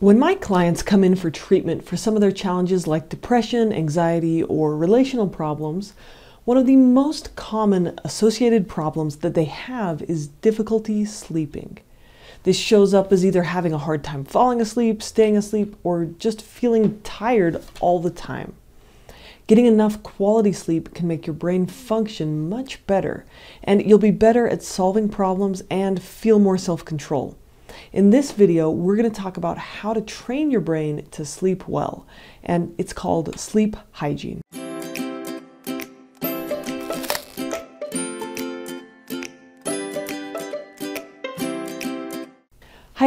When my clients come in for treatment for some of their challenges like depression, anxiety, or relational problems, one of the most common associated problems that they have is difficulty sleeping. This shows up as either having a hard time falling asleep, staying asleep, or just feeling tired all the time. Getting enough quality sleep can make your brain function much better, and you'll be better at solving problems and feel more self-control. In this video, we're going to talk about how to train your brain to sleep well, and it's called sleep hygiene. Hi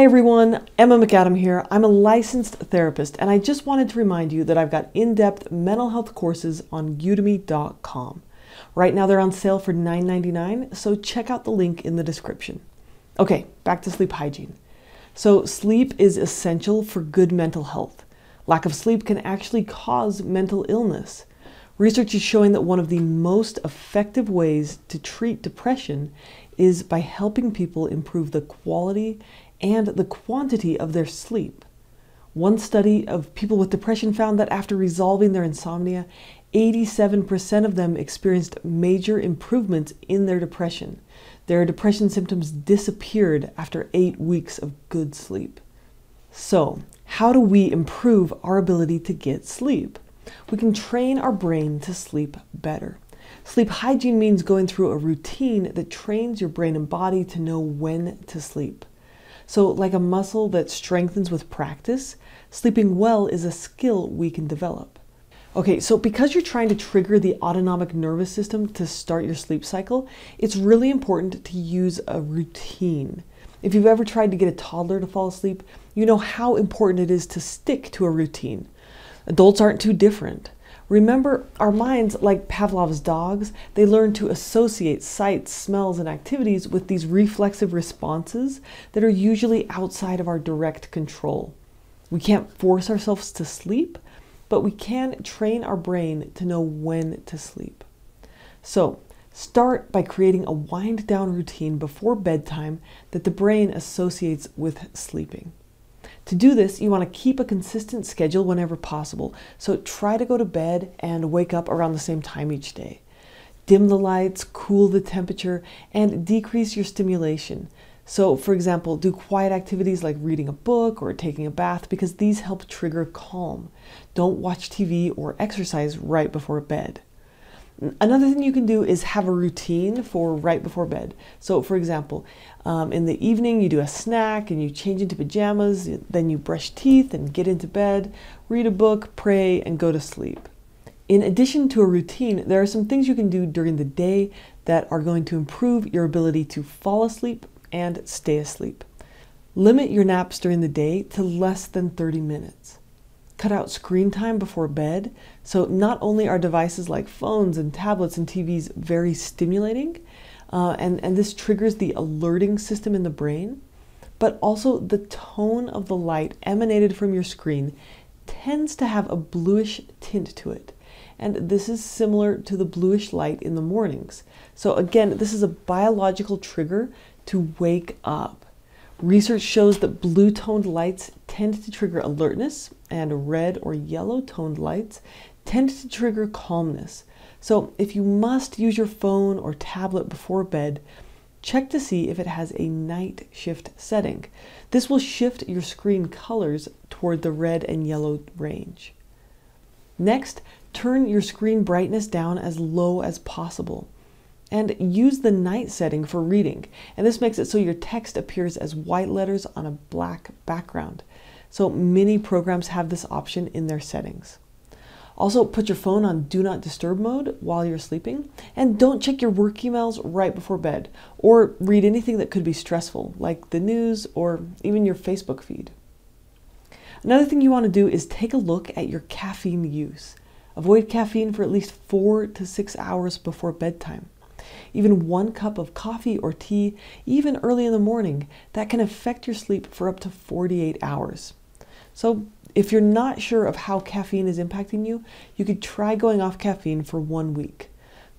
everyone, Emma McAdam here. I'm a licensed therapist, and I just wanted to remind you that I've got in-depth mental health courses on udemy.com. Right now they're on sale for $9.99, so check out the link in the description. Okay, back to sleep hygiene. So sleep is essential for good mental health. Lack of sleep can actually cause mental illness. Research is showing that one of the most effective ways to treat depression is by helping people improve the quality and the quantity of their sleep. One study of people with depression found that after resolving their insomnia, 87% of them experienced major improvements in their depression. Their depression symptoms disappeared after 8 weeks of good sleep. So, how do we improve our ability to get sleep? We can train our brain to sleep better. Sleep hygiene means going through a routine that trains your brain and body to know when to sleep. So, like a muscle that strengthens with practice, sleeping well is a skill we can develop. Okay, so because you're trying to trigger the autonomic nervous system to start your sleep cycle, it's really important to use a routine. If you've ever tried to get a toddler to fall asleep, you know how important it is to stick to a routine. Adults aren't too different. Remember, our minds, like Pavlov's dogs, they learn to associate sights, smells, and activities with these reflexive responses that are usually outside of our direct control. We can't force ourselves to sleep, but we can train our brain to know when to sleep. So, start by creating a wind-down routine before bedtime that the brain associates with sleeping. To do this, you want to keep a consistent schedule whenever possible, so try to go to bed and wake up around the same time each day. Dim the lights, cool the temperature, and decrease your stimulation. So, for example, do quiet activities like reading a book or taking a bath, because these help trigger calm. Don't watch TV or exercise right before bed. Another thing you can do is have a routine for right before bed. So, for example, in the evening you do a snack and you change into pajamas, then you brush teeth and get into bed, read a book, pray, and go to sleep. In addition to a routine, there are some things you can do during the day that are going to improve your ability to fall asleep and stay asleep. Limit your naps during the day to less than 30 minutes. Cut out screen time before bed, so not only are devices like phones and tablets and TVs very stimulating, and this triggers the alerting system in the brain, but also the tone of the light emanated from your screen tends to have a bluish tint to it. And this is similar to the bluish light in the mornings. So again, this is a biological trigger to wake up. Research shows that blue-toned lights tend to trigger alertness, and red or yellow-toned lights tend to trigger calmness. So if you must use your phone or tablet before bed, check to see if it has a night shift setting. This will shift your screen colors toward the red and yellow range. Next, turn your screen brightness down as low as possible. And use the night setting for reading. And this makes it so your text appears as white letters on a black background. So many programs have this option in their settings. Also, put your phone on Do Not Disturb mode while you're sleeping, and don't check your work emails right before bed, or read anything that could be stressful, like the news or even your Facebook feed. Another thing you want to do is take a look at your caffeine use. Avoid caffeine for at least 4 to 6 hours before bedtime. Even 1 cup of coffee or tea, even early in the morning, that can affect your sleep for up to 48 hours. So if you're not sure of how caffeine is impacting you, you could try going off caffeine for 1 week.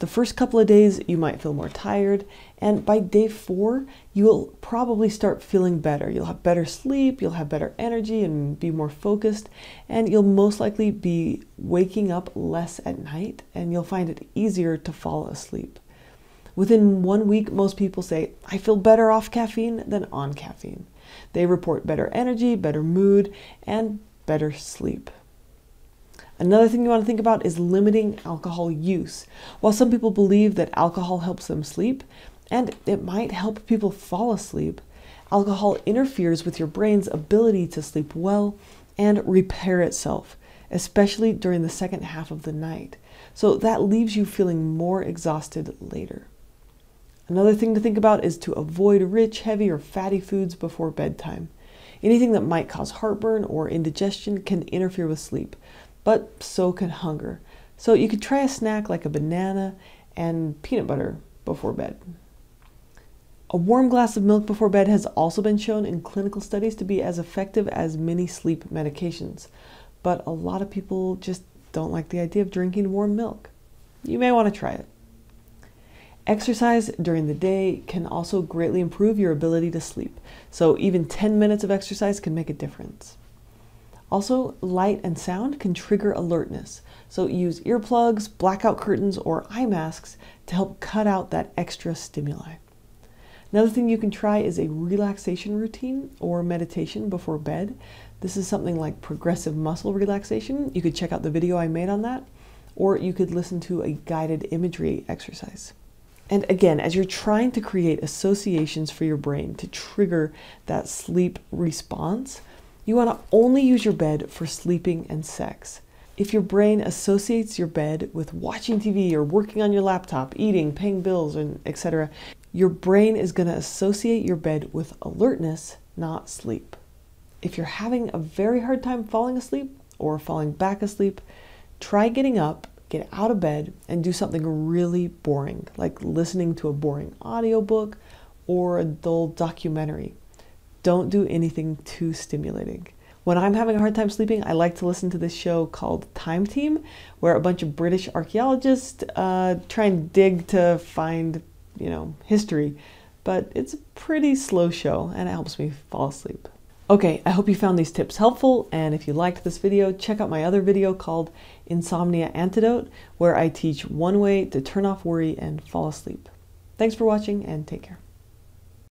The first couple of days, you might feel more tired, and by day 4, you'll probably start feeling better. You'll have better sleep, you'll have better energy and be more focused, and you'll most likely be waking up less at night, and you'll find it easier to fall asleep. Within 1 week, most people say, I feel better off caffeine than on caffeine. They report better energy, better mood, and better sleep. Another thing you want to think about is limiting alcohol use. While some people believe that alcohol helps them sleep, and it might help people fall asleep, alcohol interferes with your brain's ability to sleep well and repair itself, especially during the second half of the night. So that leaves you feeling more exhausted later. Another thing to think about is to avoid rich, heavy, or fatty foods before bedtime. Anything that might cause heartburn or indigestion can interfere with sleep, but so can hunger. So you could try a snack like a banana and peanut butter before bed. A warm glass of milk before bed has also been shown in clinical studies to be as effective as many sleep medications, but a lot of people just don't like the idea of drinking warm milk. You may want to try it. Exercise during the day can also greatly improve your ability to sleep, so even 10 minutes of exercise can make a difference. Also, light and sound can trigger alertness, so use earplugs, blackout curtains, or eye masks to help cut out that extra stimuli. Another thing you can try is a relaxation routine or meditation before bed. This is something like progressive muscle relaxation. You could check out the video I made on that, or you could listen to a guided imagery exercise. And again, as you're trying to create associations for your brain to trigger that sleep response, you want to only use your bed for sleeping and sex. If your brain associates your bed with watching TV or working on your laptop, eating, paying bills, and etc., your brain is going to associate your bed with alertness, not sleep. If you're having a very hard time falling asleep or falling back asleep, try getting up, get out of bed, and do something really boring, like listening to a boring audiobook or a dull documentary. Don't do anything too stimulating. When I'm having a hard time sleeping, I like to listen to this show called Time Team, where a bunch of British archaeologists try and dig to find, history. But it's a pretty slow show, and it helps me fall asleep. Okay, I hope you found these tips helpful, and if you liked this video, check out my other video called Insomnia Antidote, where I teach one way to turn off worry and fall asleep. Thanks for watching, and take care.